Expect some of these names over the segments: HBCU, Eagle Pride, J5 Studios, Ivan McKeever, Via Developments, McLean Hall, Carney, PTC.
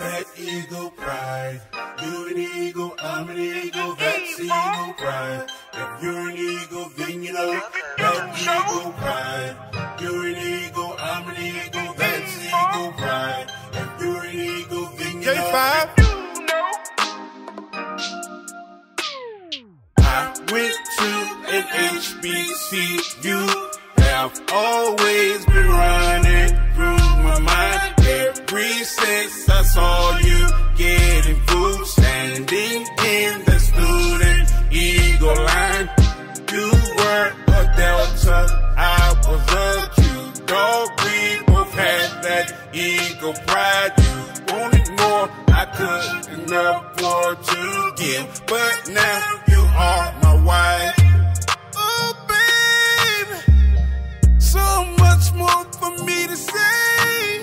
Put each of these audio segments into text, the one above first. That eagle pride. You're an eagle, I'm an eagle, that's eagle pride. If you're an eagle, then you know that eagle pride. You're an eagle, I'm an eagle, that's eagle pride. If you're an eagle, then you know. I went to an HBCU. I've always been running through my mind. Every since I saw you getting food, standing in the student eagle line. You were a delta, I was a Q dog. We both had that eagle pride. You wanted more, I couldn't afford to give, but now you are my wife. More for me to say,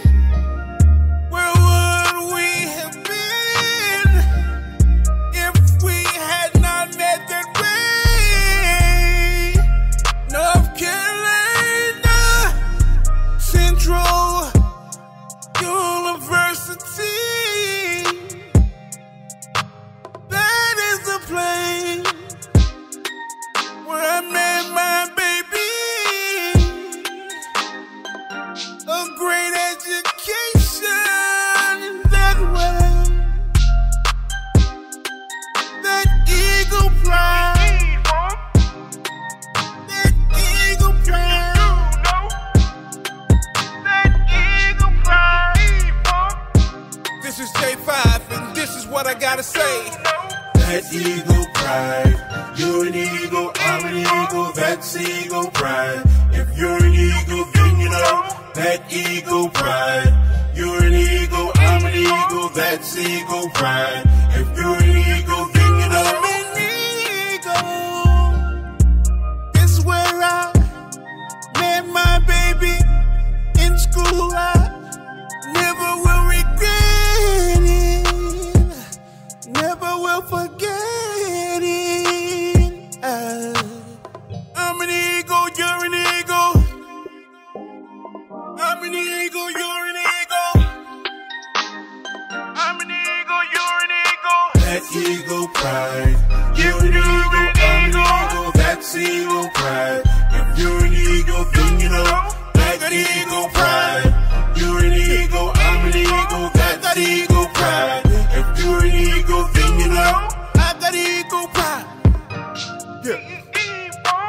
where would we have been if we had not met that way? North Carolina Central University, that is the place where I met my baby. Great education in that way. That eagle pride. That eagle pride. That eagle pride. This is J5 and this is what I gotta say. That eagle pride. You're an eagle, I'm an eagle, that's eagle pride. If you're an eagle, then you know that eagle pride. You're an eagle, I'm an eagle, that's eagle pride. If you're an eagle, then you know I'm an eagle. This is where I met my baby. In school I never will regret it, never will forget it. I'm an eagle, you're an eagle. I'm an eagle, you're an eagle. I'm an eagle, you're an eagle. That eagle pride. You're an eagle, I'm an eagle, that's eagle pride. If you're an eagle, then you know that eagle pride. You're an eagle, I'm an eagle, that's eagle pride. If you're an eagle, then you know I got eagle pride. Yeah.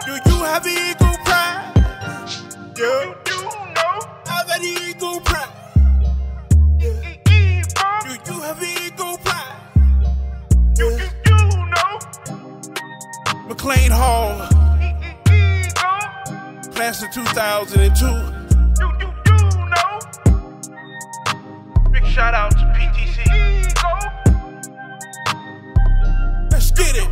Do you have eagle pride? Yeah. Eagle pride. Yeah. Do you have eagle pride? Yeah. You know. McLean Hall, class of 2002. You know. Big shout out to PTC. Eagle. Let's get it. You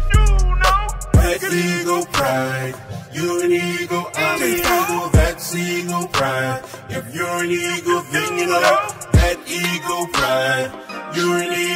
know. That eagle pride. You're an eagle, I'm an eagle, that's eagle pride. If you're an eagle, then you know that eagle pride. You're an eagle.